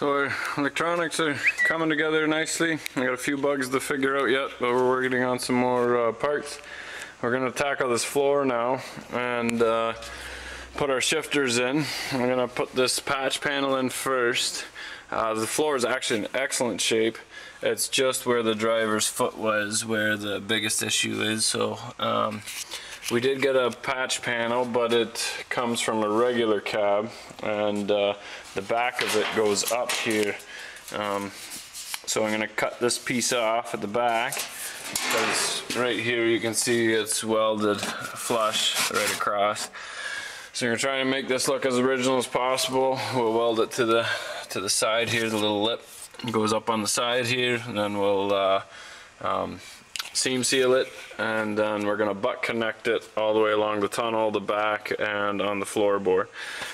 So our electronics are coming together nicely. I got a few bugs to figure out yet, but we're working on some more parts. We're going to tackle this floor now and put our shifters in. I'm going to put this patch panel in first. The floor is actually in excellent shape. It's just where the driver's foot was where the biggest issue is. So we did get a patch panel, but it comes from a regular cab, and the back of it goes up here. So I'm going to cut this piece off at the back, because right here you can see it's welded flush right across. So you're trying to make this look as original as possible. We'll weld it to the side here. The little lip goes up on the side here, and then we'll seam seal it, and then we're going to butt connect it all the way along the tunnel, the back, and on the floorboard.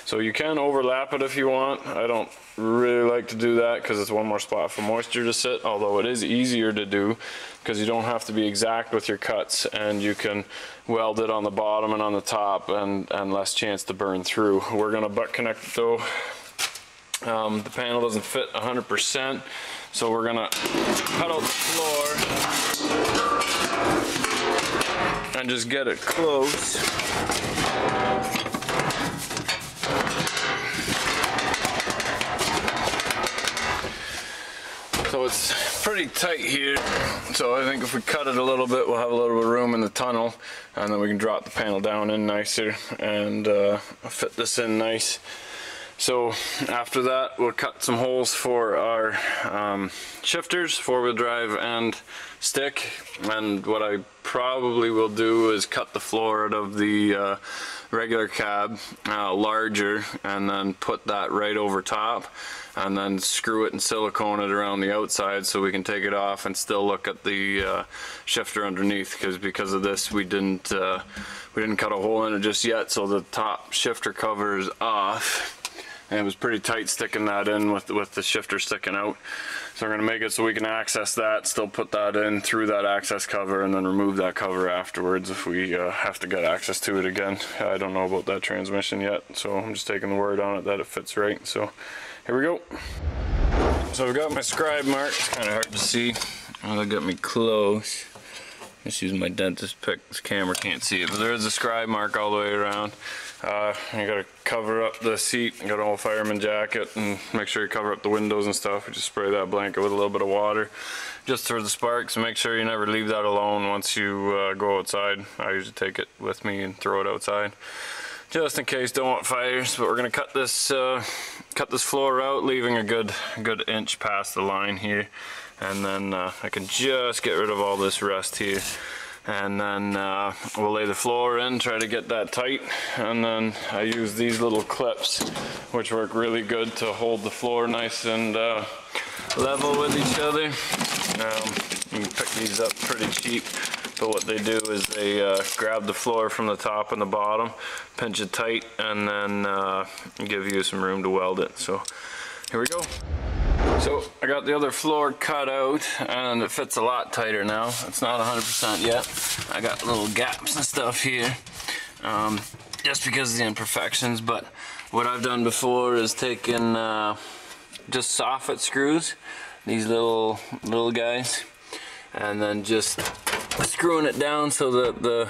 So you can overlap it if you want. I don't really like to do that because it's one more spot for moisture to sit, although it is easier to do because you don't have to be exact with your cuts, and you can weld it on the bottom and on the top, and less chance to burn through. We're going to butt connect it though. The panel doesn't fit 100%, so we're going to cut out the floor and just get it close. So it's pretty tight here, so I think if we cut it a little bit, we'll have a little bit of room in the tunnel, and then we can drop the panel down in nicer and fit this in nice. So after that, we'll cut some holes for our shifters, four-wheel drive and stick. And what I probably will do is cut the floor out of the regular cab larger, and then put that right over top, and then screw it and silicone it around the outside so we can take it off and still look at the shifter underneath, because of this we didn't cut a hole in it just yet, so the top shifter cover is off. And it was pretty tight sticking that in with the shifter sticking out. So we're going to make it so we can access that, still put that in through that access cover, and then remove that cover afterwards if we have to get access to it again. I don't know about that transmission yet, so I'm just taking the word on it that it fits right. So here we go. So I've got my scribe mark. It's kind of hard to see. Look at me close. Just using my dentist pick. This camera can't see it, but there is a scribe mark all the way around. You gotta cover up the seat. You got an old fireman jacket, and make sure you cover up the windows and stuff. You just spray that blanket with a little bit of water just for the sparks. Make sure you never leave that alone once you go outside. I usually take it with me and throw it outside, just in case. Don't want fires. But we're gonna cut this floor out, leaving a good inch past the line here, and then I can just get rid of all this rest here, and then we'll lay the floor in, try to get that tight, and then I use these little clips which work really good to hold the floor nice and level with each other. You can pick these up pretty cheap, but what they do is they grab the floor from the top and the bottom, pinch it tight, and then give you some room to weld it. So here we go. So I got the other floor cut out, and it fits a lot tighter now. It's not 100% yet. I got little gaps and stuff here, just because of the imperfections. But what I've done before is taken just soffit screws, these little guys, and then just screwing it down so that the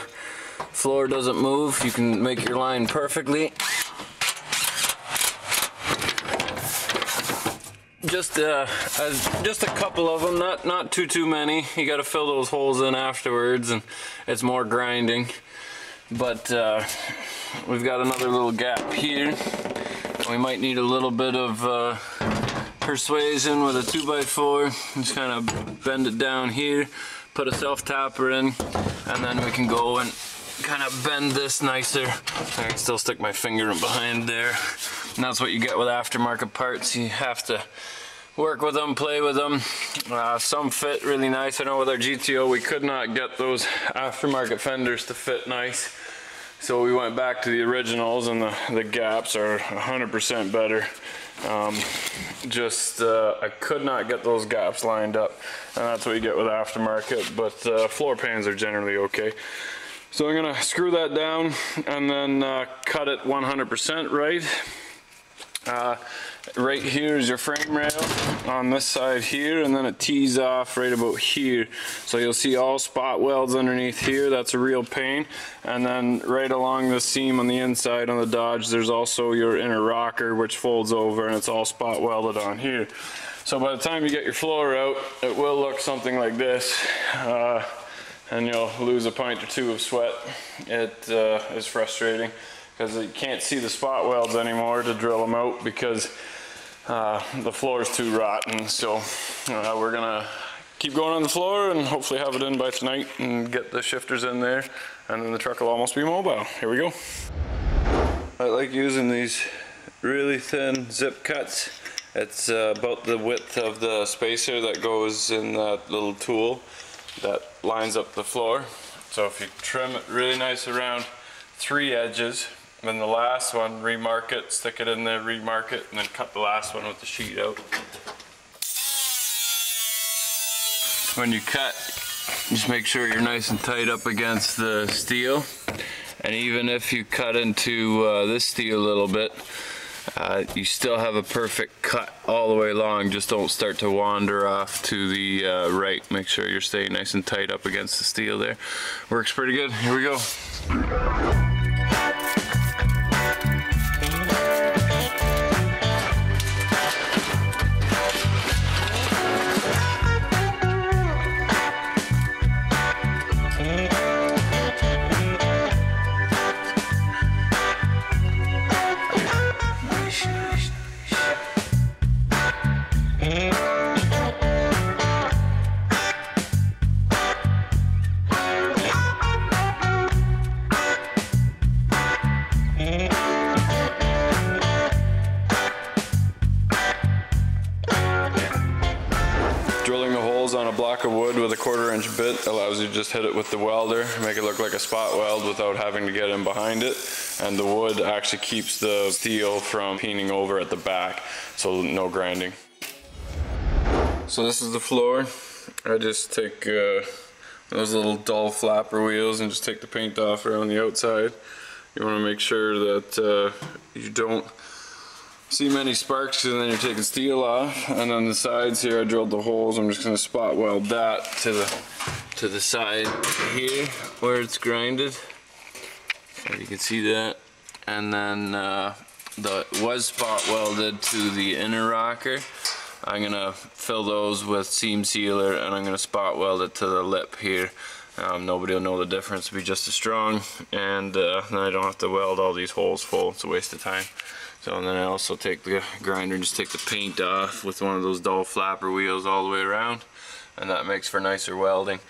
floor doesn't move. You can make your line perfectly. Just a couple of them, not too many. You got to fill those holes in afterwards, and it's more grinding. But we've got another little gap here. We might need a little bit of persuasion with a 2x4. Just kind of bend it down here, put a self-tapper in, and then we can go and kind of bend this nicer. I can still stick my finger in behind there. And that's what you get with aftermarket parts. You have to work with them, play with them. Some fit really nice. I know with our GTO we could not get those aftermarket fenders to fit nice, so we went back to the originals, and the gaps are 100% better. I could not get those gaps lined up, and that's what you get with aftermarket. But floor pans are generally okay. So I'm going to screw that down, and then cut it 100% right. Right here is your frame rail on this side here, and then it tees off right about here. So you'll see all spot welds underneath here. That's a real pain. And then right along the seam on the inside on the Dodge, there's also your inner rocker, which folds over, and it's all spot welded on here. So by the time you get your floor out, it will look something like this, and you'll lose a pint or two of sweat. It is frustrating, because you can't see the spot welds anymore to drill them out because the floor is too rotten. So we're gonna keep going on the floor and hopefully have it in by tonight and get the shifters in there, and then the truck will almost be mobile. Here we go. I like using these really thin zip cuts. It's about the width of the spacer that goes in that little tool that lines up the floor. So if you trim it really nice around three edges, then the last one, remark it, stick it in there, remark it, and then cut the last one with the sheet out. When you cut, just make sure you're nice and tight up against the steel. And even if you cut into this steel a little bit, you still have a perfect cut all the way along. Just don't start to wander off to the right. Make sure you're staying nice and tight up against the steel there. Works pretty good. Here we go. Drilling the holes on a block of wood with a 1/4-inch bit allows you to just hit it with the welder, make it look like a spot weld without having to get in behind it, and the wood actually keeps the steel from peening over at the back, so no grinding. So this is the floor. I just take those little dull flapper wheels and just take the paint off around the outside. You want to make sure that you don't see many sparks, and then you're taking steel off. And on the sides here, I drilled the holes. I'm just going to spot weld that to the side here where it's grinded. You can see that. And then it was spot welded to the inner rocker. I'm going to fill those with seam sealer, and I'm going to spot weld it to the lip here. Nobody will know the difference. It'll be just as strong, and then I don't have to weld all these holes full. It's a waste of time. So, and then I also take the grinder and just take the paint off with one of those dull flapper wheels all the way around, and that makes for nicer welding.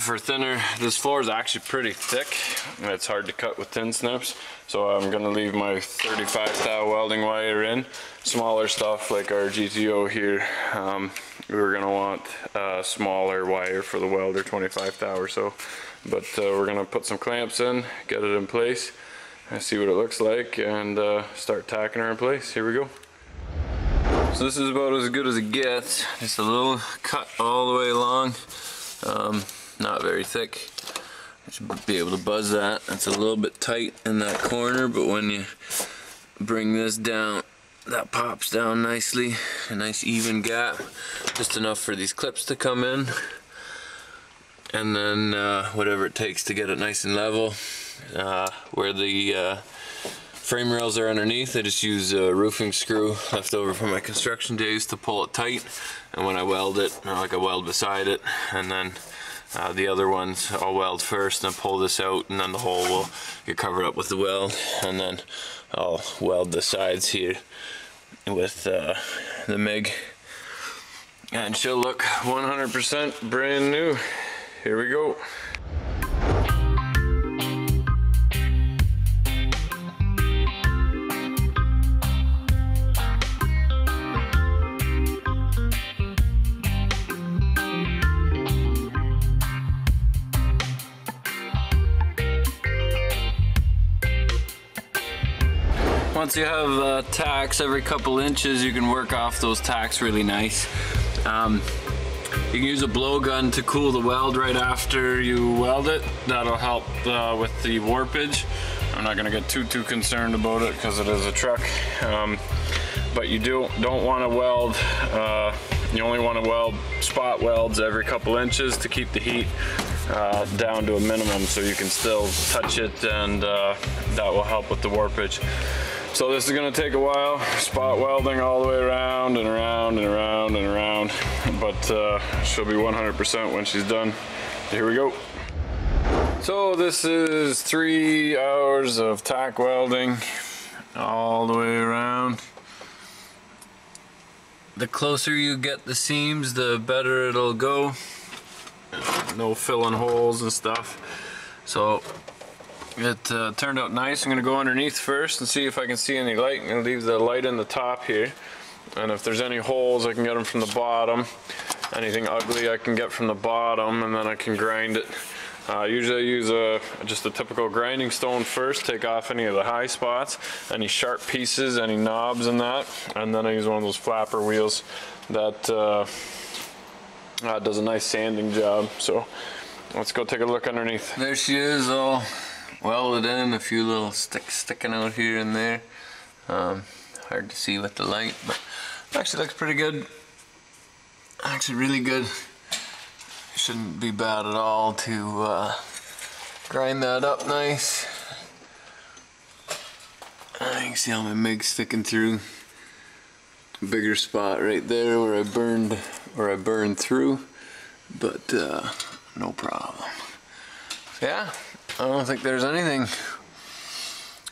For thinner, this floor is actually pretty thick, and it's hard to cut with thin snips, so I'm going to leave my 35 thou welding wire in. Smaller stuff like our GTO here, we're going to want a smaller wire for the welder, 25 thou or so, but we're going to put some clamps in, get it in place, and see what it looks like, and start tacking her in place. Here we go. So this is about as good as it gets. Just a little cut all the way along, not very thick. I should be able to buzz that. It's a little bit tight in that corner, but when you bring this down, that pops down nicely. A nice even gap, just enough for these clips to come in, and then whatever it takes to get it nice and level. Where the frame rails are underneath, I just use a roofing screw left over from my construction days to pull it tight, and when I weld it, like I weld beside it, and then the other ones I'll weld first and then pull this out, and then the hole will get covered up with the weld, and then I'll weld the sides here with the MIG, and she'll look 100% brand new. Here we go. Once you have tacks every couple inches, you can work off those tacks really nice. You can use a blowgun to cool the weld right after you weld it. That'll help with the warpage. I'm not going to get too concerned about it because it is a truck. But you don't want to weld, you only want to weld spot welds every couple inches to keep the heat down to a minimum, so you can still touch it, and that will help with the warpage. So this is going to take a while, spot welding all the way around and around and around and around, but she'll be 100% when she's done. Here we go. So this is 3 hours of tack welding all the way around. The closer you get the seams, the better it'll go. No filling holes and stuff. So it turned out nice. I'm going to go underneath first and see if I can see any light. I'm going to leave the light in the top here. And if there's any holes, I can get them from the bottom. Anything ugly I can get from the bottom, and then I can grind it. Usually I use just a typical grinding stone first, take off any of the high spots, any sharp pieces, any knobs and that, and then I use one of those flapper wheels that does a nice sanding job. So let's go take a look underneath. There she is, all welded in, a few little sticks sticking out here and there. Hard to see with the light, but actually looks pretty good. Actually really good. Shouldn't be bad at all to grind that up nice. I can see how my MIG's sticking through. Bigger spot right there where I burned, through, but no problem. Yeah, I don't think there's anything.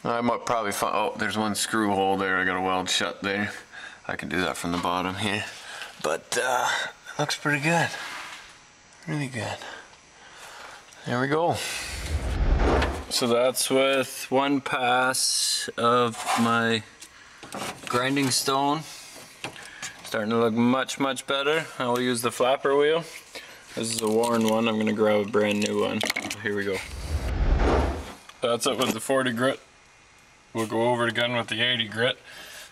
I might probably find, oh, there's one screw hole there. I got a weld shut there. I can do that from the bottom here, but it looks pretty good. Really good. There we go. So that's with one pass of my grinding stone. Starting to look much better. I will use the flapper wheel. This is a worn one. I'm going to grab a brand new one. Here we go. That's it with the 40 grit. We'll go over it again with the 80 grit.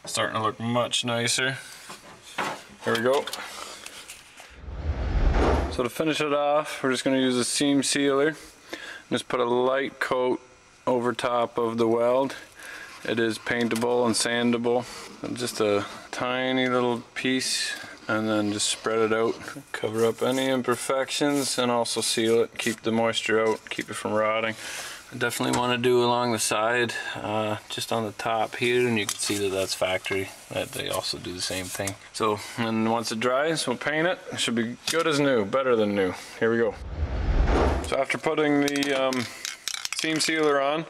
Starting to look much nicer. Here we go. So to finish it off, we're just going to use a seam sealer. Just put a light coat over top of the weld. It is paintable and sandable. And just a tiny little piece, and then just spread it out. Cover up any imperfections and also seal it. Keep the moisture out, keep it from rotting. I definitely want to do along the side, just on the top here, and you can see that that's factory. That they also do the same thing. So, and once it dries, we'll paint it. It should be good as new, better than new. Here we go. So after putting the seam sealer on,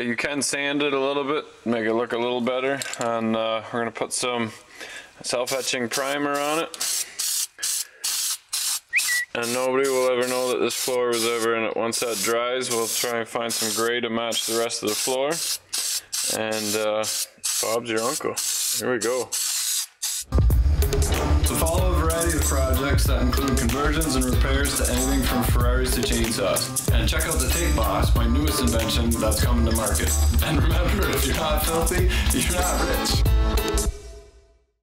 you can sand it a little bit, make it look a little better, and we're going to put some self-etching primer on it. And nobody will ever know that this floor was ever in it. Once that dries, we'll try and find some gray to match the rest of the floor. And Bob's your uncle. Here we go. So follow a variety of projects that include conversions and repairs to anything from Ferraris to chainsaws. And check out the Tape Box, my newest invention that's coming to market. And remember, if you're not filthy, you're not rich.